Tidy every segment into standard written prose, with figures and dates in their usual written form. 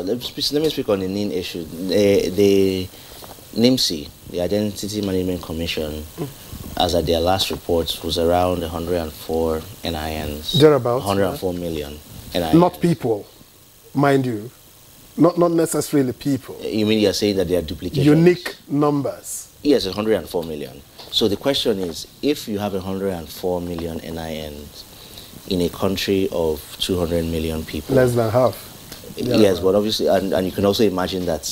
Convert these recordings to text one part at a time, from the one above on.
Let me speak on the NIN issue. The NIMC, the Identity Management Commission, as at their last report, was around 104 NINs. Thereabouts. 104 million NINs. Not people, mind you. Not necessarily people. You mean you're saying that they are duplications? Unique numbers. Yes, 104 million. So the question is, if you have 104 million NINs in a country of 200 million people... Less than half. Yeah. Yes, but obviously, and you can also imagine that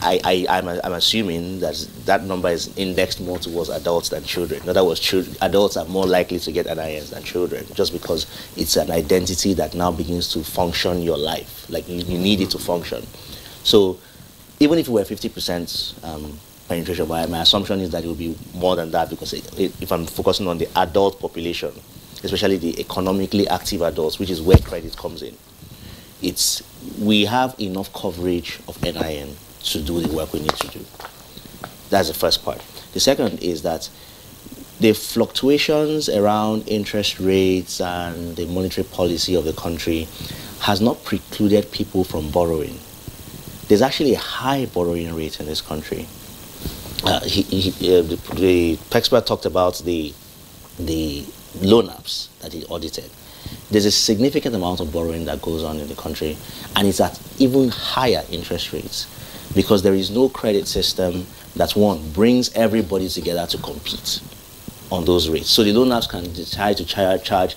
I'm assuming that number is indexed more towards adults than children. In other words, adults are more likely to get NINs than children, just because it's an identity that now begins to function your life. Like, you need it to function. So even if we were 50% penetration, my assumption is that it will be more than that, because if I'm focusing on the adult population, especially the economically active adults, which is where credit comes in, we have enough coverage of NIN to do the work we need to do. That's the first part. The second is that the fluctuations around interest rates and the monetary policy of the country has not precluded people from borrowing. There's actually a high borrowing rate in this country. The expert talked about the loan apps that he audited. There's a significant amount of borrowing that goes on in the country, and it's at even higher interest rates because there is no credit system that, one, brings everybody together to compete on those rates. So the loan apps can decide to charge 200%,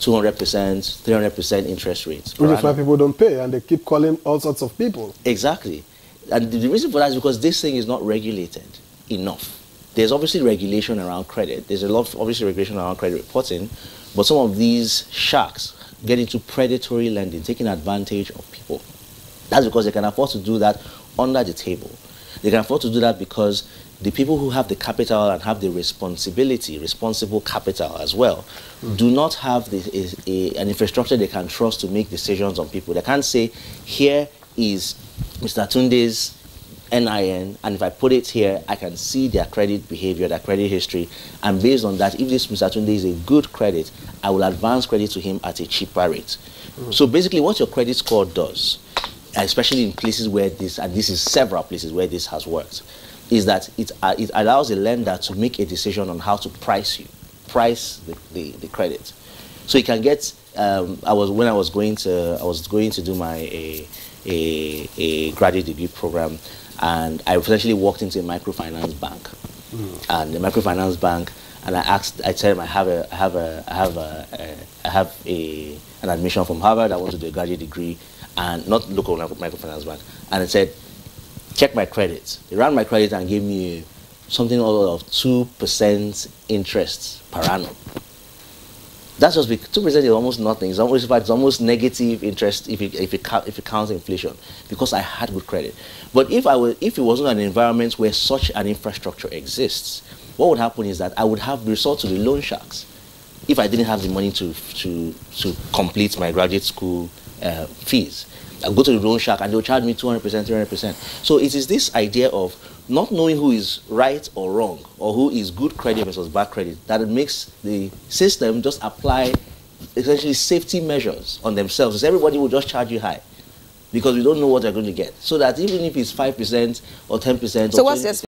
300% interest rates. Which is why people don't pay, and they keep calling all sorts of people. Exactly. And the reason for that is because this thing is not regulated enough. There's obviously regulation around credit. There's a lot of obviously regulation around credit reporting, but some of these sharks get into predatory lending, taking advantage of people. That's because they can afford to do that under the table. They can afford to do that because the people who have the capital and have the responsible capital as well, do not have an infrastructure they can trust to make decisions on people. They can't say, here is Mr. Tunde's NIN, and if I put it here, I can see their credit behavior, their credit history, and based on that, if this Mr. Tunde is a good credit, I will advance credit to him at a cheaper rate. So basically what your credit score does, especially in places where this, and this is several places where this has worked, is that it allows a lender to make a decision on how to price the credit. So you can get, I was going to do my a graduate degree program, and I essentially walked into a microfinance bank, and the microfinance bank, and I said, I have an admission from Harvard. I want to do a graduate degree, and not local microfinance bank. And I said, check my credit. They ran my credit and gave me something order of 2% interest per annum. That's just 2% is almost nothing. It's almost negative interest if it counts inflation, because I had good credit. But if it wasn't an environment where such an infrastructure exists, what would happen is that I would have resort to the loan sharks if I didn't have the money to complete my graduate school fees. I'll go to the loan shark and they'll charge me 200%, 300%. So it is this idea of not knowing who is right or wrong, or who is good credit versus bad credit, that it makes the system just apply essentially safety measures on themselves. Everybody will just charge you high because we don't know what they're going to get. So that even if it's 5% or 10% or 20%.